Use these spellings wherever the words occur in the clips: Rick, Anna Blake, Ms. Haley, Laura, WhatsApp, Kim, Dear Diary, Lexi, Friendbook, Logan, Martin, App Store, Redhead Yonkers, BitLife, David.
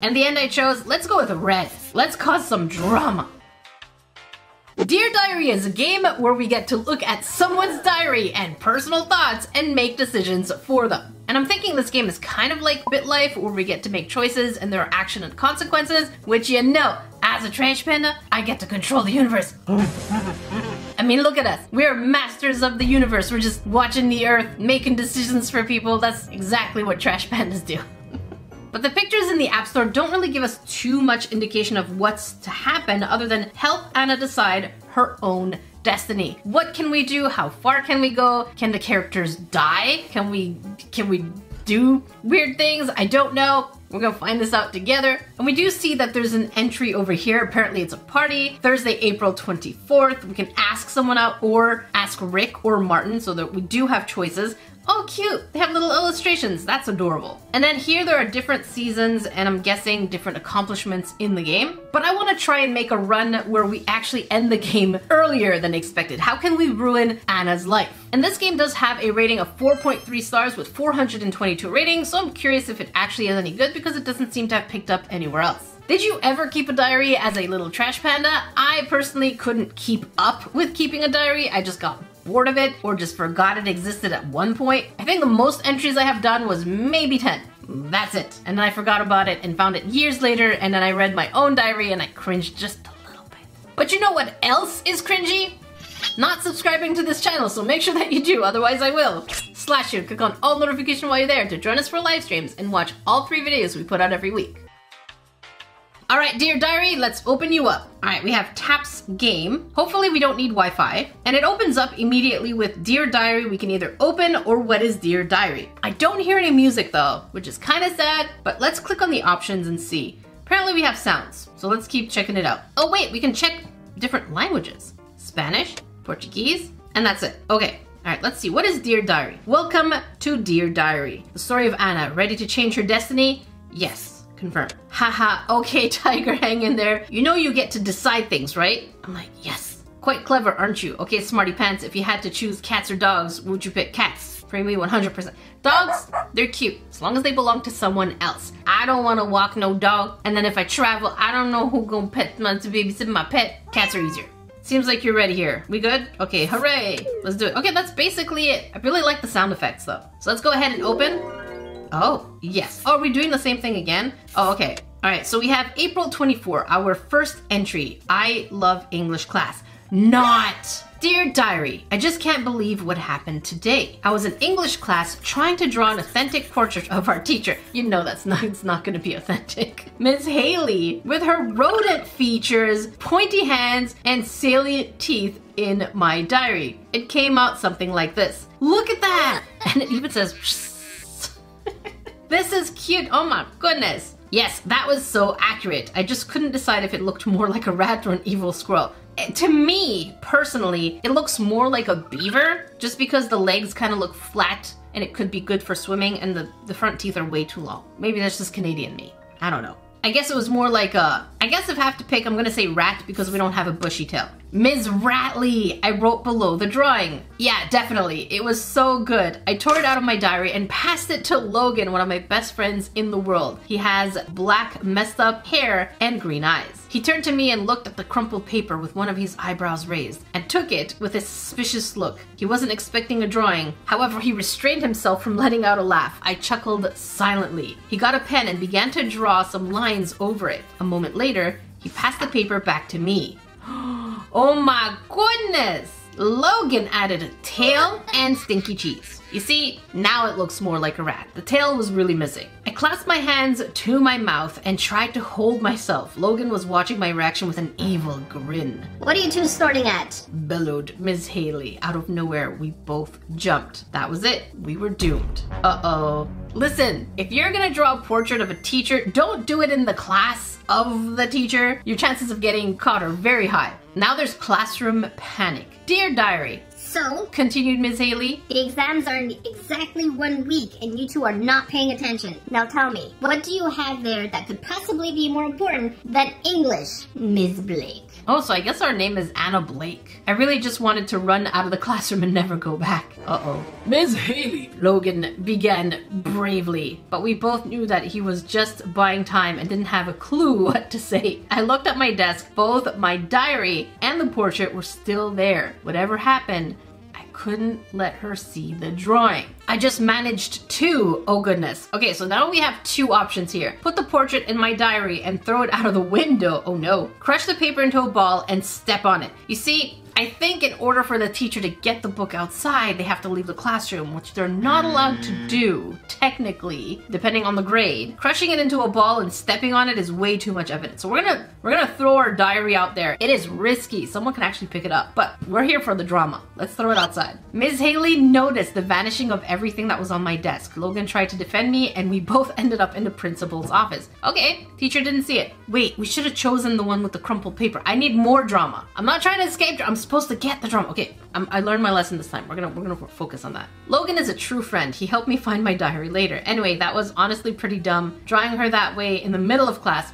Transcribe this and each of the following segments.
In the end I chose, let's go with red. Let's cause some drama. Dear Diary is a game where we get to look at someone's diary and personal thoughts and make decisions for them. And I'm thinking this game is kind of like BitLife, where we get to make choices and there are action and consequences, which, you know, as a trash panda, I get to control the universe. I mean, look at us. We're masters of the universe. We're just watching the earth, making decisions for people. That's exactly what trash pandas do. But the pictures in the App Store don't really give us too much indication of what's to happen, other than help Anna decide her own destiny. What can we do? How far can we go? Can the characters die? Can we do weird things? I don't know. We're gonna find this out together. And we do see that there's an entry over here. Apparently it's a party. Thursday, April 24th. We can ask someone out or ask Rick or Martin, so that we do have choices. Oh, cute. They have little illustrations. That's adorable. And then here there are different seasons and I'm guessing different accomplishments in the game. But I want to try and make a run where we actually end the game earlier than expected. How can we ruin Anna's life? And this game does have a rating of 4.3 stars with 422 ratings, so I'm curious if it actually is any good because it doesn't seem to have picked up anywhere else. Did you ever keep a diary as a little trash panda? I personally couldn't keep up with keeping a diary. I just got bored of it or just forgot it existed at one point. I think the most entries I have done was maybe 10. That's it. And then I forgot about it and found it years later, and then I read my own diary and I cringed just a little bit. But you know what else is cringy? Not subscribing to this channel, so make sure that you do, otherwise I will. Slash you, click on all notifications while you're there to join us for live streams and watch all 3 videos we put out every week. All right, Dear Diary, let's open you up. All right, we have Taps Game. Hopefully we don't need Wi-Fi. And it opens up immediately with Dear Diary. We can either open or what is Dear Diary. I don't hear any music though, which is kind of sad, but let's click on the options and see. Apparently we have sounds, so let's keep checking it out. Oh wait, we can check different languages. Spanish, Portuguese, and that's it. Okay. All right, let's see. What is Dear Diary? Welcome to Dear Diary. The story of Anna, ready to change her destiny? Yes. Confirm. Haha, okay, tiger, hang in there. You know you get to decide things, right? I'm like, yes. Quite clever, aren't you? Okay, smarty pants, if you had to choose cats or dogs, would you pick cats? For me, 100%. Dogs, they're cute, as long as they belong to someone else. I don't want to walk no dog, and then if I travel, I don't know who gonna pet my, to babysit my pet. Cats are easier. Seems like you're ready here. We good? Okay, hooray. Let's do it. Okay, that's basically it. I really like the sound effects though. So let's go ahead and open. Oh, yes. Oh, are we doing the same thing again? Oh, okay. All right, so we have April 24, our first entry. I love English class. Not! Dear Diary, I just can't believe what happened today. I was in English class trying to draw an authentic portrait of our teacher. You know it's not gonna be authentic. Ms. Haley, with her rodent features, pointy hands, and salient teeth in my diary. It came out something like this. Look at that! And it even says, this is cute, oh my goodness. Yes, that was so accurate. I just couldn't decide if it looked more like a rat or an evil squirrel. To me, personally, it looks more like a beaver, just because the legs kind of look flat and it could be good for swimming, and the front teeth are way too long. Maybe that's just Canadian me, I don't know. I guess it was more like a, I guess if I have to pick, I'm gonna say rat because we don't have a bushy tail. Ms. Ratley, I wrote below the drawing. Yeah, definitely. It was so good. I tore it out of my diary and passed it to Logan, one of my best friends in the world. He has black messed up hair and green eyes. He turned to me and looked at the crumpled paper with one of his eyebrows raised and took it with a suspicious look. He wasn't expecting a drawing. However, he restrained himself from letting out a laugh. I chuckled silently. He got a pen and began to draw some lines over it. A moment later, he passed the paper back to me. Oh my goodness! Logan added a tail and stinky cheeks. You see, now it looks more like a rat. The tail was really missing. I clasped my hands to my mouth and tried to hold myself. Logan was watching my reaction with an evil grin. What are you two snorting at? Bellowed Ms. Haley. Out of nowhere, we both jumped. That was it. We were doomed. Uh-oh. Listen, if you're gonna draw a portrait of a teacher, don't do it in the class of the teacher. Your chances of getting caught are very high. Now there's classroom panic. Dear Diary. So, continued Ms. Haley, the exams are in exactly 1 week and you two are not paying attention. Now tell me, what do you have there that could possibly be more important than English, Ms. Blake? Oh, so I guess our name is Anna Blake. I really just wanted to run out of the classroom and never go back. Uh-oh. Ms. Haley! Logan began bravely, but we both knew that he was just buying time and didn't have a clue what to say. I looked at my desk. Both my diary and the portrait were still there. Whatever happened, I couldn't let her see the drawing. I just managed two. Oh goodness. Okay, so now we have two options here. Put the portrait in my diary and throw it out of the window. Oh no. Crush the paper into a ball and step on it. You see, I think in order for the teacher to get the book outside, they have to leave the classroom, which they're not allowed to do, technically, depending on the grade. Crushing it into a ball and stepping on it is way too much evidence. So we're gonna throw our diary out there. It is risky. Someone can actually pick it up, but we're here for the drama. Let's throw it outside. Ms. Haley noticed the vanishing of everything that was on my desk. Logan tried to defend me, and we both ended up in the principal's office. Okay, teacher didn't see it. Wait, we should have chosen the one with the crumpled paper. I need more drama. I'm not trying to escape. I'm supposed to get the drama. Okay, I learned my lesson this time. We're gonna focus on that. Logan is a true friend. He helped me find my diary later. Anyway, that was honestly pretty dumb. Drawing her that way in the middle of class.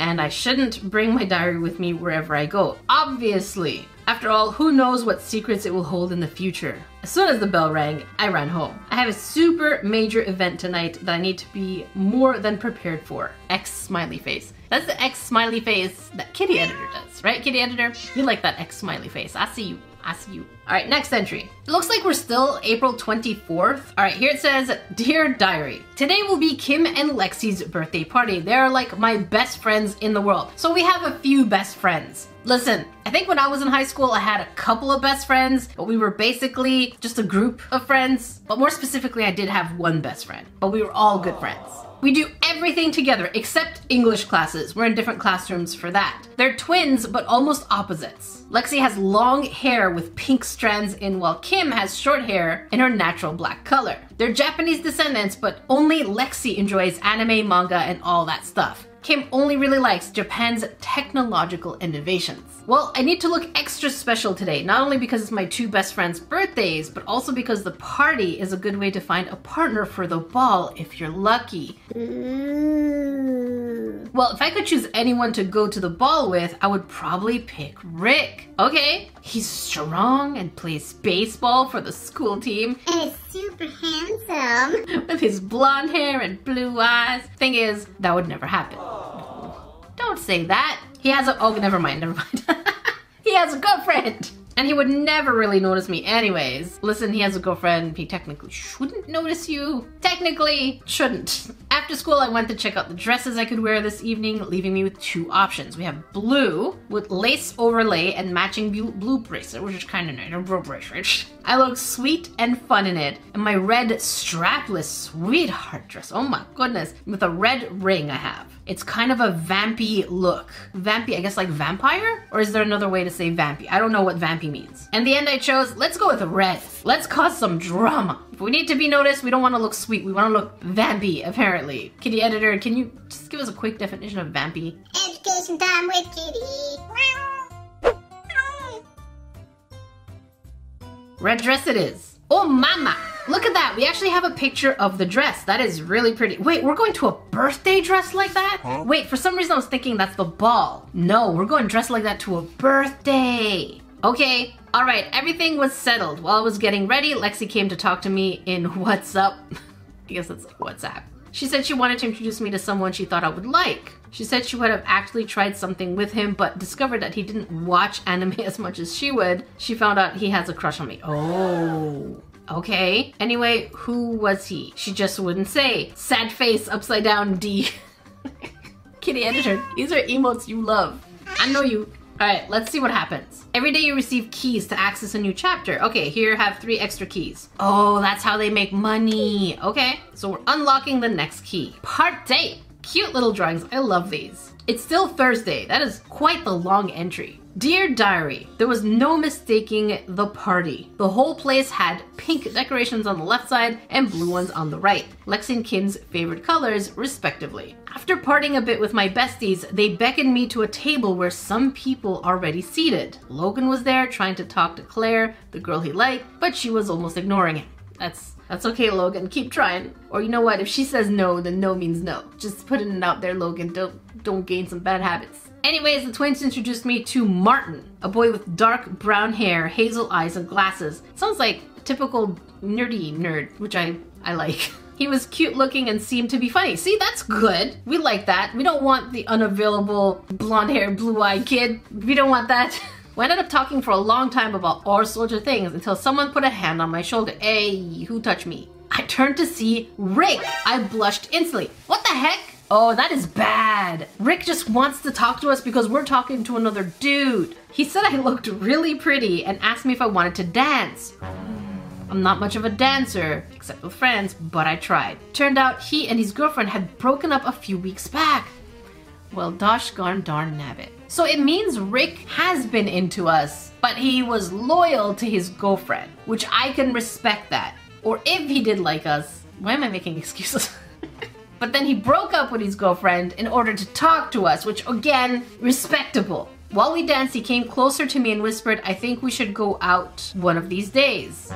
And I shouldn't bring my diary with me wherever I go. Obviously. After all, who knows what secrets it will hold in the future. As soon as the bell rang, I ran home. I have a super major event tonight that I need to be more than prepared for. X smiley face. That's the X smiley face that Kitty Editor does, right, Kitty Editor? You like that X smiley face. I see you. I see you. All right, next entry. It looks like we're still April 24th. All right, here it says, Dear Diary. Today will be Kim and Lexi's birthday party. They're like my best friends in the world. So we have a few best friends. Listen, I think when I was in high school, I had a couple of best friends, but we were basically just a group of friends. But more specifically, I did have one best friend, but we were all good friends. We do everything together except English classes. We're in different classrooms for that. They're twins, but almost opposites. Lexi has long hair with pink strands in, while Kim has short hair in her natural black color. They're Japanese descendants, but only Lexi enjoys anime, manga, and all that stuff. Kim only really likes Japan's technological innovations. Well, I need to look extra special today, not only because it's my two best friends' birthdays, but also because the party is a good way to find a partner for the ball if you're lucky. Well, if I could choose anyone to go to the ball with, I would probably pick Rick. Okay, he's strong and plays baseball for the school team. And is super handsome. With his blonde hair and blue eyes. Thing is, that would never happen. Don't say that. He has a, oh, never mind. He has a girlfriend. And he would never really notice me anyways. Listen, he has a girlfriend. He technically shouldn't notice you. Technically shouldn't. After school, I went to check out the dresses I could wear this evening, leaving me with two options. We have blue with lace overlay and matching blue bracelet, which is kind of nice. I look sweet and fun in it. And my red strapless sweetheart dress, oh my goodness, with a red ring I have. It's kind of a vampy look. Vampy, I guess like vampire? Or is there another way to say vampy? I don't know what vampy means. In the end, I chose, let's go with red. Let's cause some drama. If we need to be noticed, we don't want to look sweet. We want to look vampy, apparently. Kitty Editor, can you just give us a quick definition of vampy? Education time with Kitty. Red dress it is. Oh mama. Look at that, we actually have a picture of the dress. That is really pretty. Wait, we're going to a birthday dress like that? Huh? Wait, for some reason I was thinking that's the ball. No, we're going dressed like that to a birthday. Okay, all right, everything was settled. While I was getting ready, Lexi came to talk to me in WhatsApp. I guess that's WhatsApp. She said she wanted to introduce me to someone she thought I would like. She said she would have actually tried something with him, but discovered that he didn't watch anime as much as she would. She found out he has a crush on me. Oh. Okay. Anyway, who was he? She just wouldn't say. Sad face, upside down, D. Kitty Editor, these are emotes you love. I know you. All right, let's see what happens. Every day you receive keys to access a new chapter. Okay, here have 3 extra keys. Oh, that's how they make money. Okay, so we're unlocking the next key. Part 8. Cute little drawings. I love these. It's still Thursday. That is quite the long entry. Dear Diary, there was no mistaking the party. The whole place had pink decorations on the left side and blue ones on the right, Lexi and Kim's favorite colors, respectively. After parting a bit with my besties, they beckoned me to a table where some people already seated. Logan was there trying to talk to Claire, the girl he liked, but she was almost ignoring him. That's That's okay, Logan, keep trying. Or you know what, if she says no, then no means no. Just putting it out there, Logan, don't gain some bad habits. Anyways, the twins introduced me to Martin, a boy with dark brown hair, hazel eyes, and glasses. Sounds like typical nerdy nerd, which I like. He was cute looking and seemed to be funny. See, that's good. We like that. We don't want the unavailable blonde haired, blue eyed kid. We don't want that. We ended up talking for a long time about all sorts of things until someone put a hand on my shoulder. Hey, who touched me? I turned to see Rick. I blushed instantly. What the heck? Oh, that is bad. Rick just wants to talk to us because we're talking to another dude. He said I looked really pretty and asked me if I wanted to dance. I'm not much of a dancer, except with friends, but I tried. Turned out he and his girlfriend had broken up a few weeks back. Well, dosh gone darn nabbit. So it means Rick has been into us, but he was loyal to his girlfriend, which I can respect that. Or if he did like us, why am I making excuses? But then he broke up with his girlfriend in order to talk to us, which again, respectable. While we danced, he came closer to me and whispered, I think we should go out one of these days.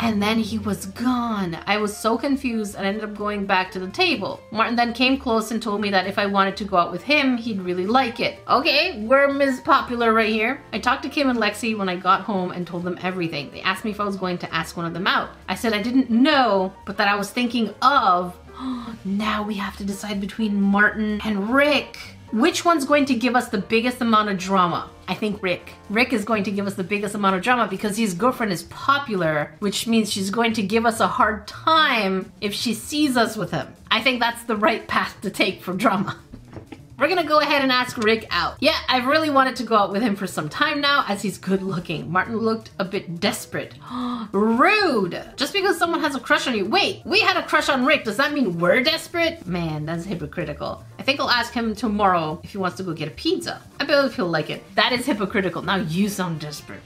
And then he was gone. I was so confused and ended up going back to the table. Martin then came close and told me that if I wanted to go out with him, he'd really like it. Okay, we're Ms. Popular right here. I talked to Kim and Lexi when I got home and told them everything. They asked me if I was going to ask one of them out. I said I didn't know, but that I was thinking of. Now we have to decide between Martin and Rick. Which one's going to give us the biggest amount of drama? I think Rick. Rick is going to give us the biggest amount of drama because his girlfriend is popular, which means she's going to give us a hard time if she sees us with him. I think that's the right path to take for drama. We're gonna go ahead and ask Rick out. Yeah, I've really wanted to go out with him for some time now as he's good looking. Martin looked a bit desperate. Rude! Just because someone has a crush on you. Wait, we had a crush on Rick. Does that mean we're desperate? Man, that's hypocritical. I think I'll ask him tomorrow if he wants to go get a pizza. I believe he'll like it. That is hypocritical. Now you sound desperate.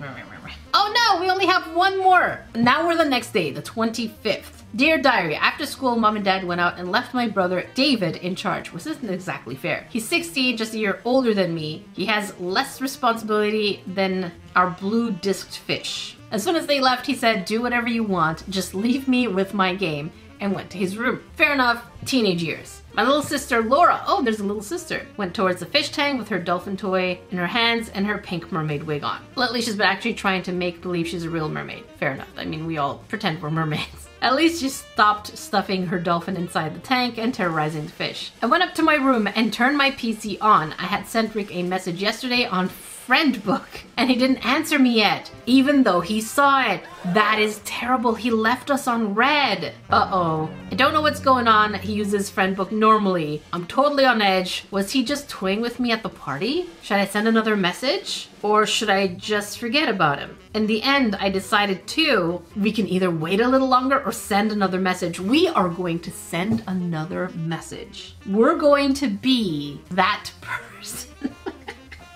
Oh no, we only have one more. Now we're the next day, the 25th. Dear Diary, after school, mom and dad went out and left my brother David in charge, which isn't exactly fair. He's 16, just a year older than me. He has less responsibility than our blue-disked fish. As soon as they left, he said, do whatever you want, just leave me with my game, and went to his room. Fair enough, teenage years. My little sister, Laura, oh, there's a little sister, went towards the fish tank with her dolphin toy in her hands and her pink mermaid wig on. Lately, she's been actually trying to make believe she's a real mermaid. Fair enough, I mean, we all pretend we're mermaids. At least she stopped stuffing her dolphin inside the tank and terrorizing the fish. I went up to my room and turned my PC on. I had sent Rick a message yesterday on Friendbook and he didn't answer me yet, even though he saw it. That is terrible. He left us on red. Uh-oh. I don't know what's going on. He uses Friendbook normally. I'm totally on edge. Was he just toying with me at the party? Should I send another message? Or should I just forget about him? In the end, I decided to, we can either wait a little longer or send another message. We are going to send another message. We're going to be that person.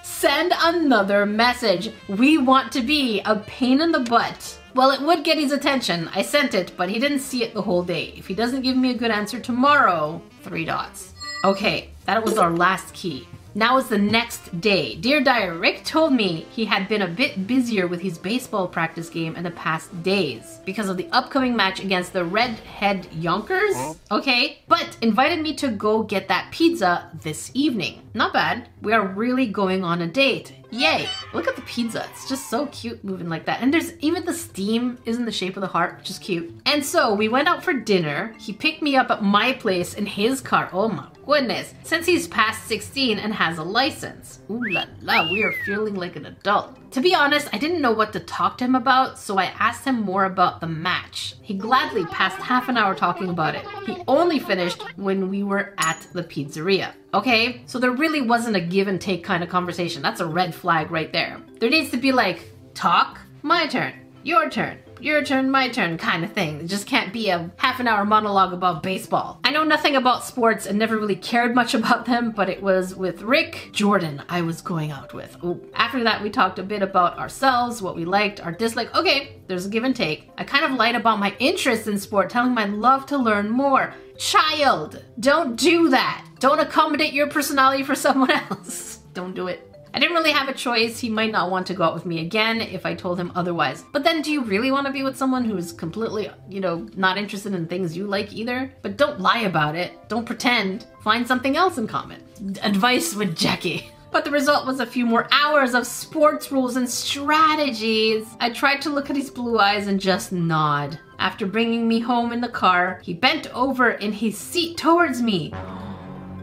Send another message. We want to be a pain in the butt. Well, it would get his attention. I sent it, but he didn't see it the whole day. If he doesn't give me a good answer tomorrow, 3 dots. Okay, that was our last key. Now is the next day. Dear Diary, Rick told me he had been a bit busier with his baseball practice game in the past days because of the upcoming match against the Redhead Yonkers. Okay, but invited me to go get that pizza this evening. Not bad. We are really going on a date. Yay! Look at the pizza. It's just so cute moving like that. And there's even the steam is in the shape of the heart, which is cute. And so we went out for dinner. He picked me up at my place in his car. Oh my goodness. Since he's past 16 and has a license. Ooh la la, we are feeling like an adult. To be honest, I didn't know what to talk to him about, so I asked him more about the match. He gladly passed half an hour talking about it. He only finished when we were at the pizzeria. Okay, so there really wasn't a give and take kind of conversation. That's a red flag right there. There needs to be like, talk, my turn, your turn. Your turn, my turn kind of thing. It just can't be a half an hour monologue about baseball. I know nothing about sports and never really cared much about them, but it was with Rick Jordan I was going out with. Ooh. After that, we talked a bit about ourselves, what we liked, our dislike. Okay, there's a give and take. I kind of lied about my interest in sport, telling my love to learn more. Child, don't do that. Don't accommodate your personality for someone else. Don't do it. I didn't really have a choice. He might not want to go out with me again if I told him otherwise. But then do you really want to be with someone who is completely, you know, not interested in things you like either? But don't lie about it. Don't pretend. Find something else in common. Advice with Jackie. But the result was a few more hours of sports rules and strategies. I tried to look at his blue eyes and just nod. After bringing me home in the car, he bent over in his seat towards me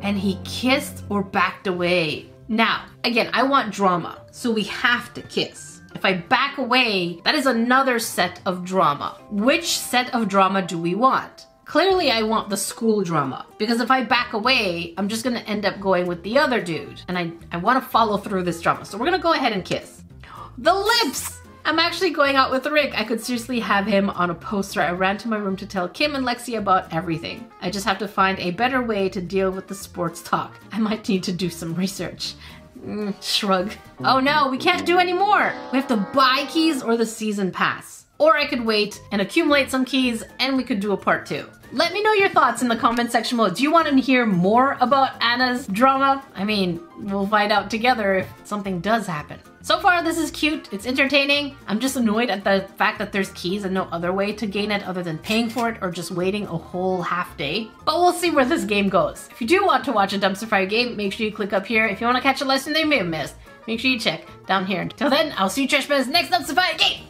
and he kissed or backed away. Now, again, I want drama, so we have to kiss. If I back away, that is another set of drama. Which set of drama do we want? Clearly, I want the school drama, because if I back away, I'm just gonna end up going with the other dude, and I wanna follow through this drama, so we're gonna go ahead and kiss. The lips! I'm actually going out with Rick. I could seriously have him on a poster. I ran to my room to tell Kim and Lexi about everything. I just have to find a better way to deal with the sports talk. I might need to do some research. Shrug. Oh no, we can't do any more. We have to buy keys or the season pass. Or I could wait and accumulate some keys and we could do a part two. Let me know your thoughts in the comment section below. Do you want to hear more about Anna's drama? I mean, we'll find out together if something does happen. So far, this is cute. It's entertaining. I'm just annoyed at the fact that there's keys and no other way to gain it other than paying for it or just waiting a whole half day. But we'll see where this game goes. If you do want to watch a dumpster fire game, make sure you click up here. If you want to catch a lesson they may have missed, make sure you check down here. Until then, I'll see you trash fans next dumpster fire game!